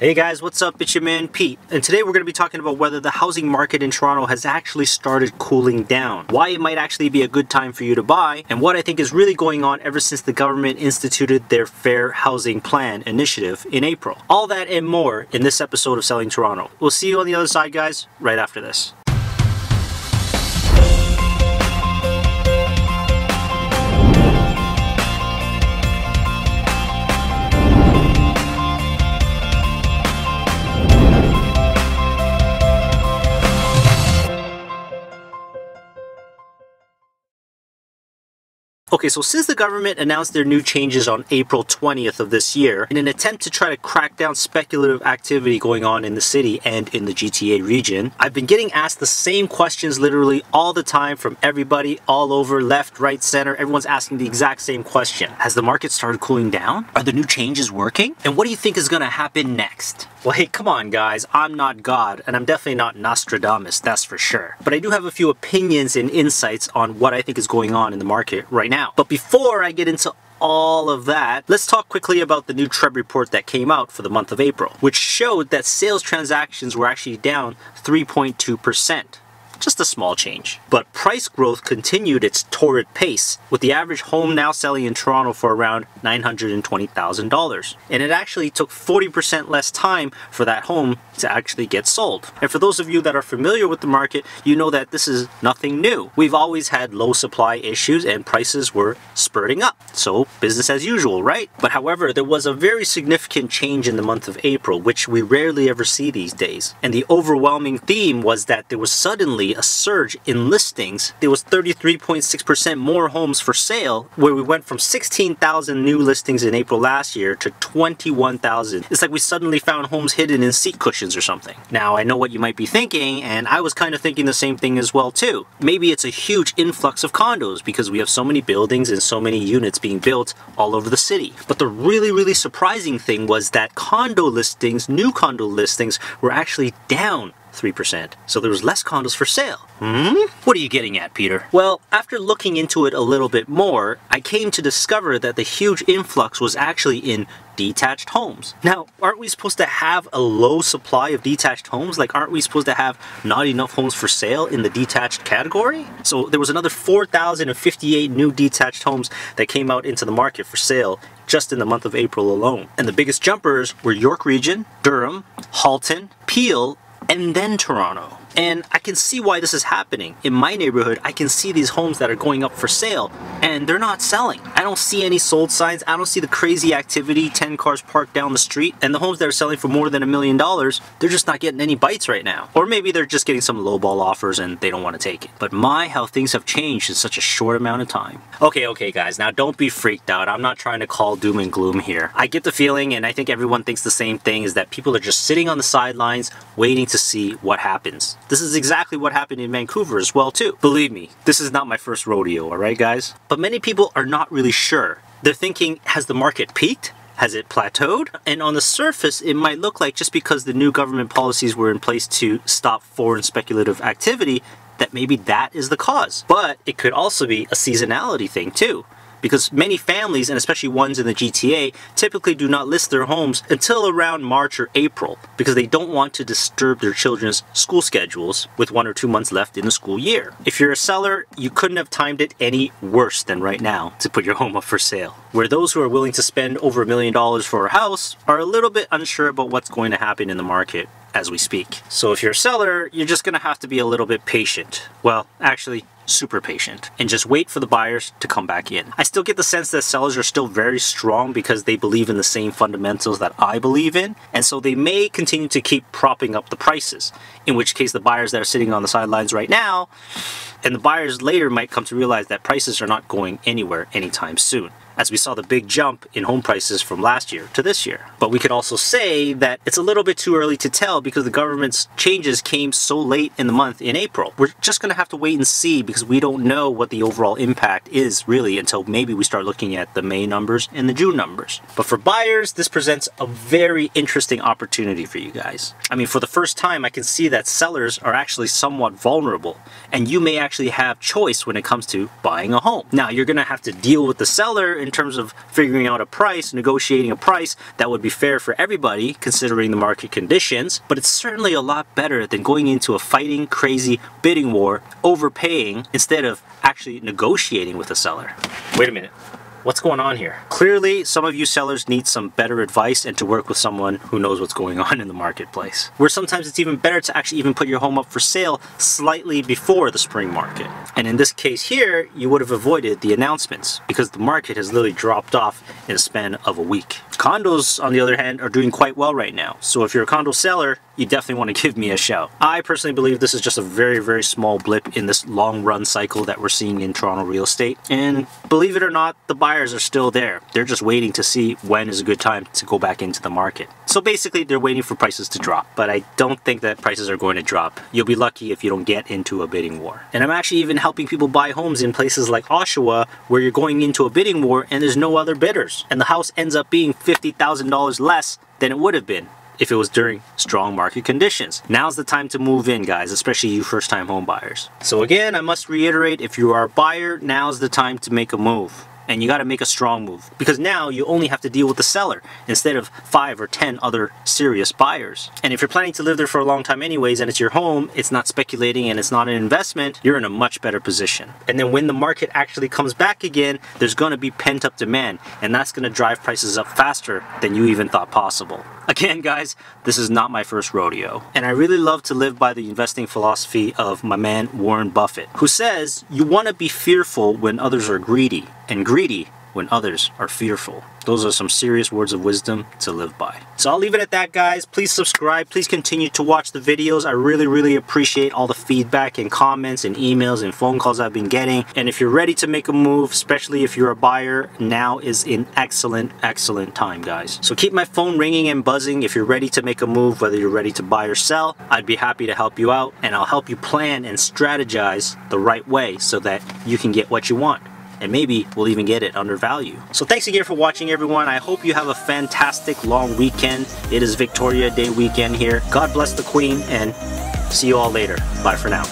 Hey guys, what's up? It's your man Pete, and today we're going to be talking about whether the housing market in Toronto has actually started cooling down, why it might actually be a good time for you to buy, and what I think is really going on ever since the government instituted their Fair Housing Plan initiative in April. All that and more in this episode of Selling Toronto. We'll see you on the other side, guys, right after this. Okay, so since the government announced their new changes on April 20th of this year, in an attempt to try to crack down speculative activity going on in the city and in the GTA region, I've been getting asked the same questions literally all the time from everybody all over, left, right, center. Everyone's asking the exact same question. Has the market started cooling down? Are the new changes working? And what do you think is gonna happen next? Well, hey, come on guys, I'm not God, and I'm definitely not Nostradamus, that's for sure. But I do have a few opinions and insights on what I think is going on in the market right now. But before I get into all of that, let's talk quickly about the new TREB report that came out for the month of April, which showed that sales transactions were actually down 3.2%. Just a small change. But price growth continued its torrid pace, with the average home now selling in Toronto for around $920,000. And it actually took 40% less time for that home to actually get sold. And for those of you that are familiar with the market, you know that this is nothing new. We've always had low supply issues and prices were spurting up. So business as usual, right? But however, there was a very significant change in the month of April, which we rarely ever see these days. And the overwhelming theme was that there was suddenly a surge in listings. There was 33.6% more homes for sale, where we went from 16,000 new listings in April last year to 21,000. It's like we suddenly found homes hidden in seat cushions or something. Now, I know what you might be thinking, and I was kind of thinking the same thing as well too. Maybe it's a huge influx of condos because we have so many buildings and so many units being built all over the city. But the really surprising thing was that condo listings, new condo listings, were actually down 3%. So there was less condos for sale. What are you getting at, Peter? Well, after looking into it a little bit more, I came to discover that the huge influx was actually in detached homes. Now, aren't we supposed to have a low supply of detached homes? Like, aren't we supposed to have not enough homes for sale in the detached category? So there was another 4,058 new detached homes that came out into the market for sale just in the month of April alone. And the biggest jumpers were York Region, Durham, Halton, Peel, and then Toronto. And I can see why this is happening. In my neighborhood, I can see these homes that are going up for sale and they're not selling. I don't see any sold signs. I don't see the crazy activity, 10 cars parked down the street, and the homes that are selling for more than $1 million, they're just not getting any bites right now. Or maybe they're just getting some lowball offers and they don't want to take it. But my, how things have changed in such a short amount of time. Okay guys, now don't be freaked out. I'm not trying to call doom and gloom here. I get the feeling, and I think everyone thinks the same thing, is that people are just sitting on the sidelines waiting to see what happens. This is exactly what happened in Vancouver as well too. Believe me, this is not my first rodeo, alright guys? But many people are not really sure. They're thinking, has the market peaked? Has it plateaued? And on the surface, it might look like, just because the new government policies were in place to stop foreign speculative activity, that maybe that is the cause. But it could also be a seasonality thing too, because many families, and especially ones in the GTA, typically do not list their homes until around March or April because they don't want to disturb their children's school schedules with 1 or 2 months left in the school year. If you're a seller, you couldn't have timed it any worse than right now to put your home up for sale, where those who are willing to spend over $1 million for a house are a little bit unsure about what's going to happen in the market as we speak. So if you're a seller, you're just gonna have to be a little bit patient. Well, actually, super patient, and just wait for the buyers to come back in. I still get the sense that sellers are still very strong because they believe in the same fundamentals that I believe in, and so they may continue to keep propping up the prices, in which case the buyers that are sitting on the sidelines right now, and the buyers later, might come to realize that prices are not going anywhere anytime soon, as we saw the big jump in home prices from last year to this year. But we could also say that it's a little bit too early to tell because the government's changes came so late in the month in April. We're just gonna have to wait and see because we don't know what the overall impact is really until maybe we start looking at the May numbers and the June numbers. But for buyers, this presents a very interesting opportunity for you guys. I mean, for the first time, I can see that sellers are actually somewhat vulnerable, and you may actually have choice when it comes to buying a home. Now, you're gonna have to deal with the seller and in terms of figuring out a price, negotiating a price that would be fair for everybody considering the market conditions, but it's certainly a lot better than going into a fighting, crazy bidding war, overpaying instead of actually negotiating with a seller. Wait a minute. What's going on here? Clearly, some of you sellers need some better advice and to work with someone who knows what's going on in the marketplace. Where sometimes it's even better to actually even put your home up for sale slightly before the spring market. And in this case here, you would have avoided the announcements because the market has literally dropped off in a span of a week. Condos, on the other hand, are doing quite well right now. So if you're a condo seller, you definitely want to give me a shout. I personally believe this is just a very small blip in this long run cycle that we're seeing in Toronto real estate. And believe it or not, the buyers are still there. They're just waiting to see when is a good time to go back into the market. So basically they're waiting for prices to drop, but I don't think that prices are going to drop. You'll be lucky if you don't get into a bidding war. And I'm actually even helping people buy homes in places like Oshawa where you're going into a bidding war and there's no other bidders. And the house ends up being $50,000 less than it would have been if it was during strong market conditions. Now's the time to move in, guys, especially you first-time home buyers. So again, I must reiterate, if you are a buyer, now's the time to make a move. And you got to make a strong move because now you only have to deal with the seller instead of 5 or 10 other serious buyers. And if you're planning to live there for a long time anyways and it's your home, it's not speculating and it's not an investment, you're in a much better position. And then when the market actually comes back again, there's going to be pent-up demand and that's going to drive prices up faster than you even thought possible. Again, guys, this is not my first rodeo. And I really love to live by the investing philosophy of my man Warren Buffett, who says you want to be fearful when others are greedy and greedy when others are fearful. Those are some serious words of wisdom to live by. So I'll leave it at that, guys. Please subscribe. Please continue to watch the videos. I really appreciate all the feedback and comments and emails and phone calls I've been getting. And if you're ready to make a move, especially if you're a buyer, now is an excellent time, guys. So keep my phone ringing and buzzing if you're ready to make a move, whether you're ready to buy or sell. I'd be happy to help you out, and I'll help you plan and strategize the right way so that you can get what you want. And maybe we'll even get it undervalued. So thanks again for watching, everyone. I hope you have a fantastic long weekend. It is Victoria Day weekend here. God bless the Queen and see you all later. Bye for now.